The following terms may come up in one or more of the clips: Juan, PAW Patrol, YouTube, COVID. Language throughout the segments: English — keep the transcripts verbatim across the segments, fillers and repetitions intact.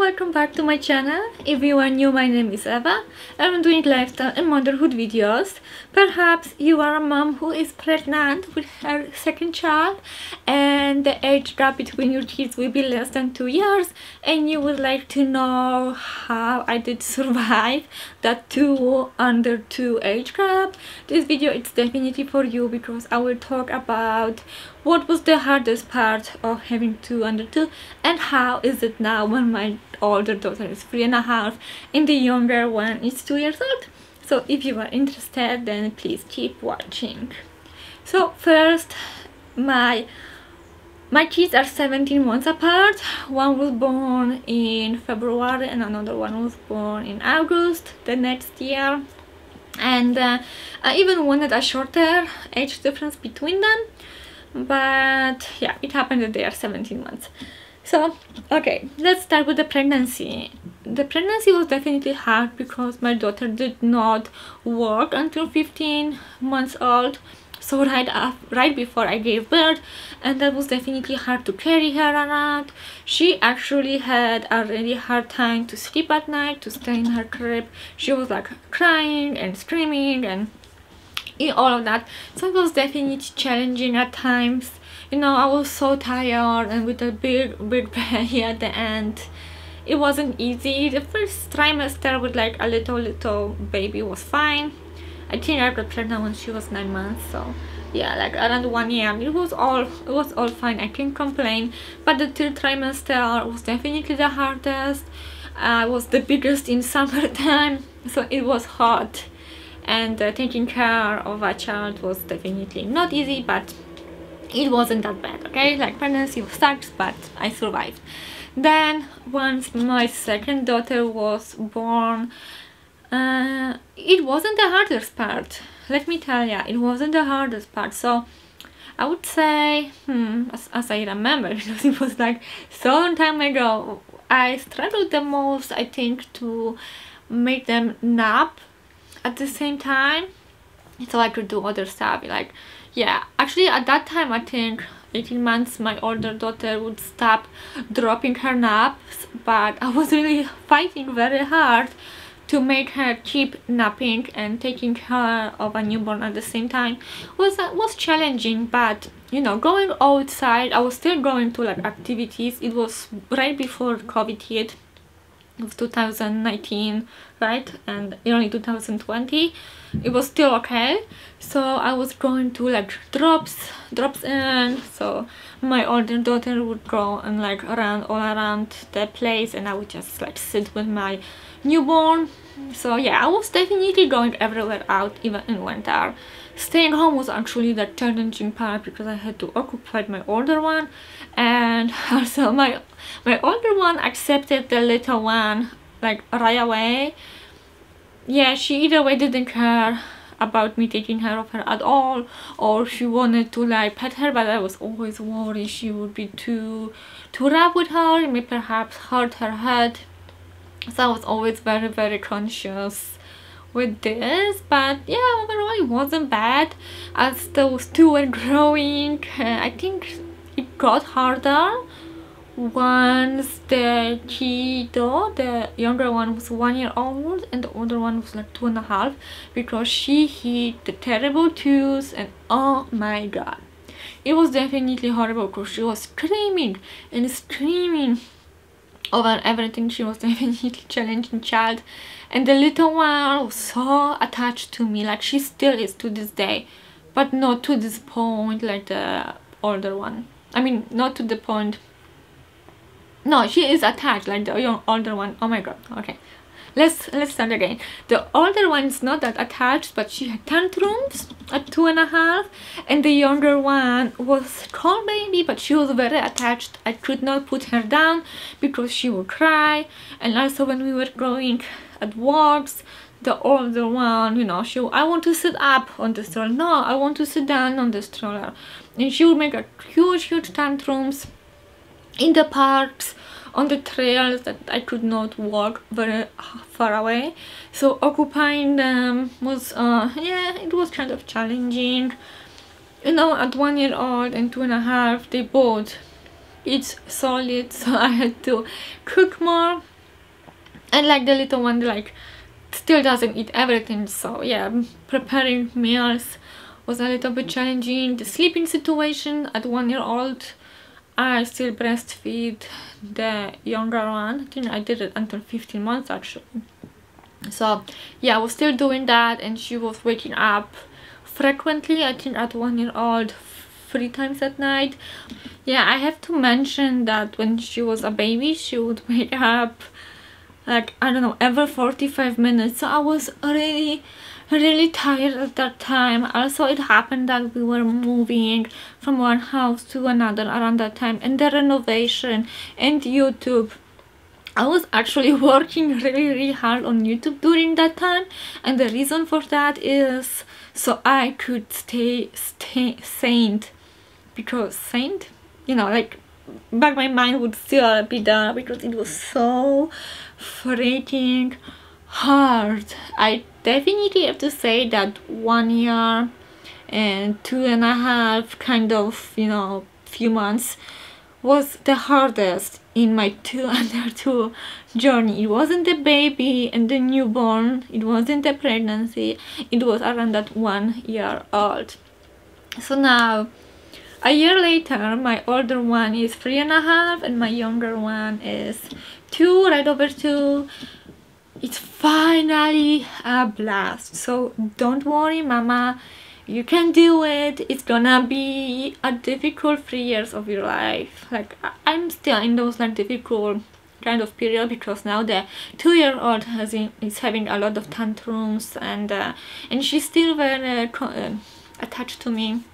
Welcome back to my channel. If you are new, my name is Eva. I'm doing lifestyle and motherhood videos. Perhaps you are a mom who is pregnant with her second child and the age gap between your kids will be less than two years and you would like to know how I did survive that two under two age gap. This video is definitely for you because I will talk about what was the hardest part of having two under two and how is it now when my older daughter is three and a half and the younger one is two years old. So if you are interested, then please keep watching. So first, my my kids are seventeen months apart. One was born in February and another one was born in August the next year, and uh, I even wanted a shorter age difference between them, but yeah, it happened that they are seventeen months. So, okay, let's start with the pregnancy. The pregnancy was definitely hard because my daughter did not work until fifteen months old, so right up, right before I gave birth, and that was definitely hard to carry her around. She actually had a really hard time to sleep at night, to stay in her crib. She was like crying and screaming and all of that, so it was definitely challenging at times. You know, I was so tired and with a big, big belly at the end. It wasn't easy. The first trimester with like a little, little baby was fine. I think I got pregnant when she was nine months, so yeah, like around one year. It was all, it was all fine. I can't complain. But the third trimester was definitely the hardest. I uh, was the biggest in summertime, so it was hot. And uh, taking care of a child was definitely not easy, but it wasn't that bad, okay? Like, pregnancy sucks, but I survived. Then, once my second daughter was born, uh, it wasn't the hardest part. Let me tell you, it wasn't the hardest part. So, I would say, hmm, as, as I remember, because it was like so long time ago, I struggled the most, I think, to make them nap at the same time, so I could do other stuff, like, yeah, actually at that time, I think eighteen months, my older daughter would stop dropping her naps, but I was really fighting very hard to make her keep napping and taking care of a newborn at the same time. Was uh, was challenging, but you know, going outside, I was still going to like activities. It was right before COVID hit of two thousand nineteen, right, and early two thousand twenty. It was still okay, so I was going to like drops drops in, so my older daughter would go and like around all around the place and I would just like sit with my newborn. So yeah, I was definitely going everywhere out, even in winter. Staying home was actually the challenging part because I had to occupy my older one, and also my my older one accepted the little one like right away. Yeah, she either way didn't care about me taking care of her at all, or she wanted to like pet her, but I was always worried she would be too too rough with her, it may perhaps hurt her head. So I was always very, very conscious with this, but yeah, overall it wasn't bad. As those two were growing, uh, I think it got harder once the kiddo, the younger one, was one year old and the older one was like two and a half, because she hit the terrible twos and oh my god, it was definitely horrible because she was screaming and screaming over everything. She was definitely a challenging child, and the little one was so attached to me, like she still is to this day, but not to this point like the older one. I mean, not to the point, no, she is attached like the young, older one. Oh my god, okay, let's let's start again. The older one is not that attached, but she had tantrums at two and a half, and the younger one was called baby, but she was very attached. I could not put her down because she would cry, and also when we were going at walks, the older one, you know, she, I want to sit up on the stroller, no, I want to sit down on the stroller, and she would make a huge huge tantrums in the parks, on the trails that I could not walk very far away, so occupying them was uh yeah, it was kind of challenging. You know, at one year old and two and a half, they both eat solid, so I had to cook more. And like the little one, like still doesn't eat everything, so yeah, preparing meals was a little bit challenging. The sleeping situation at one year old, I still breastfeed the younger one. I think I did it until fifteen months actually. So yeah, I was still doing that, and she was waking up frequently. I think at one year old, three times at night. Yeah, I have to mention that when she was a baby, she would wake up like, I don't know, every forty-five minutes. So I was really, really tired at that time. Also, it happened that we were moving from one house to another around that time, and the renovation and YouTube. I was actually working really, really hard on YouTube during that time, and the reason for that is so I could stay, stay sane, because sane, you know, like, but my mind would still be there because it was so freaking hard. I definitely have to say that one year and two and a half, kind of, you know, few months was the hardest in my two under two journey. It wasn't the baby and the newborn, it wasn't the pregnancy, it was around that one year old. So now, a year later, my older one is three and a half and my younger one is two, right over two. It's finally a blast. So don't worry, mama, you can do it. It's gonna be a difficult three years of your life. Like, I'm still in those like difficult kind of period, because now the two-year-old has in, is having a lot of tantrums, and uh, and she's still very uh, attached to me.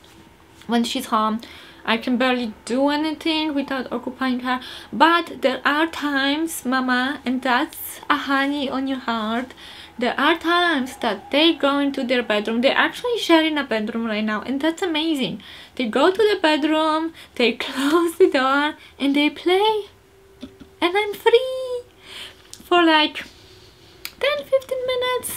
When she's home, I can barely do anything without occupying her. But there are times, mama, and that's a honey on your heart, there are times that they go into their bedroom. They're actually sharing a bedroom right now, and that's amazing. They go to the bedroom, they close the door, and they play. And I'm free for like ten to fifteen minutes.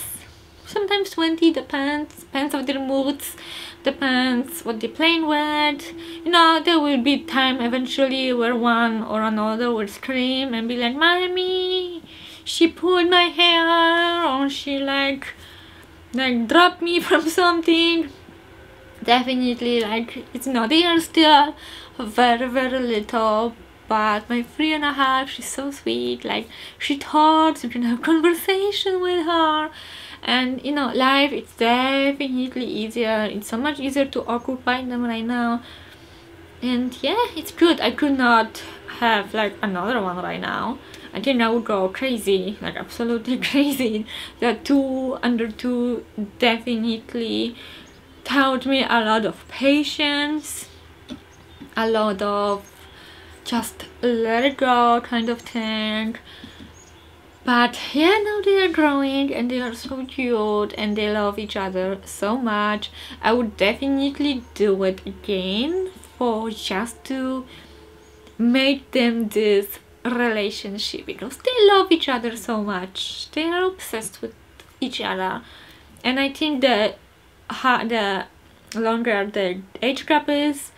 Sometimes twenty, depends, depends on their moods, depends what they're playing with. You know, there will be time eventually where one or another will scream and be like, "Mommy, she pulled my hair," or "she like, like dropped me from something." Definitely, like, it's not, they are still very, very little. But my three and a half, she's so sweet. Like, she talks, you can have conversation with her. And you know, life, it's definitely easier. It's so much easier to occupy them right now. And yeah, it's good. I could not have like another one right now. I think I would go crazy, like absolutely crazy. The two under two definitely taught me a lot of patience, a lot of just let it go kind of thing. But yeah, now they are growing and they are so cute and they love each other so much. I would definitely do it again, for just to make them this relationship, because they love each other so much. They are obsessed with each other. And I think that the longer the age gap is,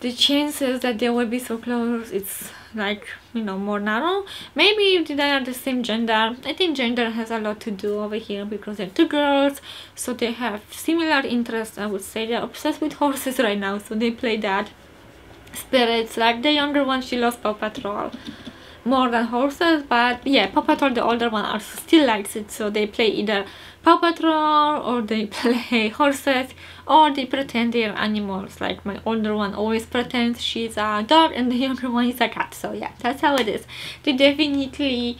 the chances that they will be so close, it's like, you know, more narrow. Maybe if they are the same gender, I think gender has a lot to do over here, because they're two girls, so they have similar interests. I would say they're obsessed with horses right now, so they play that. Spirits, like the younger one, she loves PAW Patrol more than horses, but yeah, PAW Patrol, the older one, also still likes it, so they play either PAW Patrol or they play horses, or they pretend they are animals. Like my older one always pretends she's a dog and the younger one is a cat. So yeah, that's how it is. They definitely,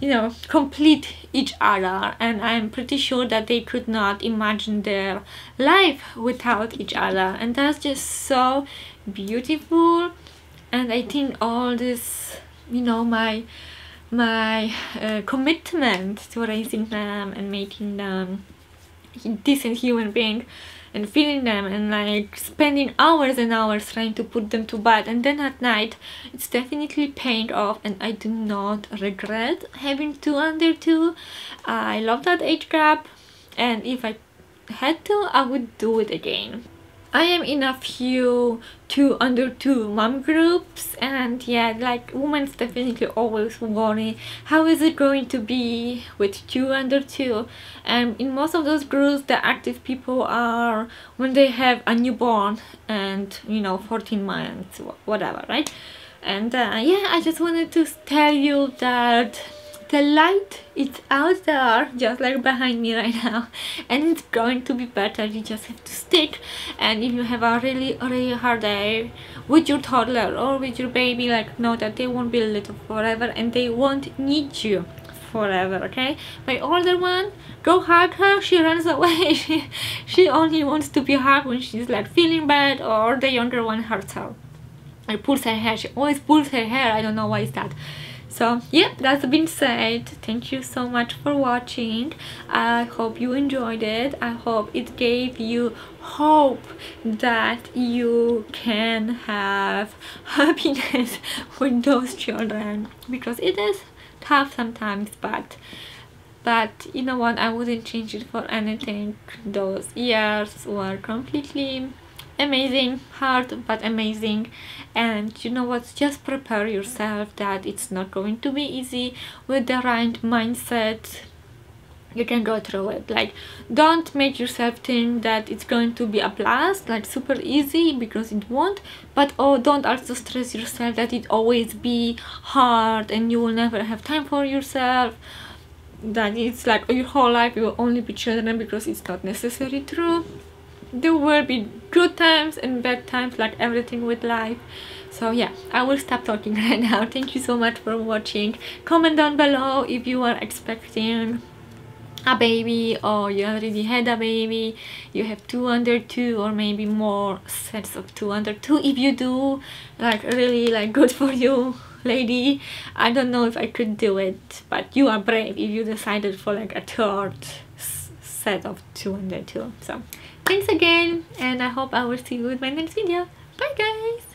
you know, complete each other, and I'm pretty sure that they could not imagine their life without each other, and that's just so beautiful. And I think all this, you know, my my uh, commitment to raising them and making them decent human being and feeding them and like spending hours and hours trying to put them to bed, and then at night it's definitely paid off, and I do not regret having two under two. I love that age gap, and if I had to, I would do it again. I am in a few two under two mom groups, and yeah, like women's definitely always worry how is it going to be with two under two, and in most of those groups the active people are when they have a newborn and you know fourteen months whatever, right? And uh, yeah, I just wanted to tell you that the light is out there, just like behind me right now, and it's going to be better. You just have to stick, and if you have a really really hard day with your toddler or with your baby, like know that they won't be little forever and they won't need you forever, okay? My older one, go hug her, she runs away. she, she only wants to be hugged when she's like feeling bad, or the younger one hurts her and pulls her hair. She always pulls her hair, I don't know why is that. So yeah, that's been said. Thank you so much for watching. I hope you enjoyed it. I hope it gave you hope that you can have happiness with those children, because it is tough sometimes, but but you know what, I wouldn't change it for anything. Those years were completely amazing, hard but amazing, and you know what, just prepare yourself that it's not going to be easy. With the right mindset you can go through it. Like, don't make yourself think that it's going to be a blast, like super easy, because it won't, but oh, don't also stress yourself that it always be hard and you will never have time for yourself, that it's like your whole life you will only be children, because it's not necessarily true. There will be good times and bad times, like everything with life. So yeah, I will stop talking right now. Thank you so much for watching. Comment down below if you are expecting a baby, or you already had a baby, you have two under two, or maybe more sets of two under two. If you do, like really, like good for you, lady. I don't know if I could do it, but you are brave if you decided for like a third set of two under two. So thanks again, and I hope I will see you in my next video. Bye guys!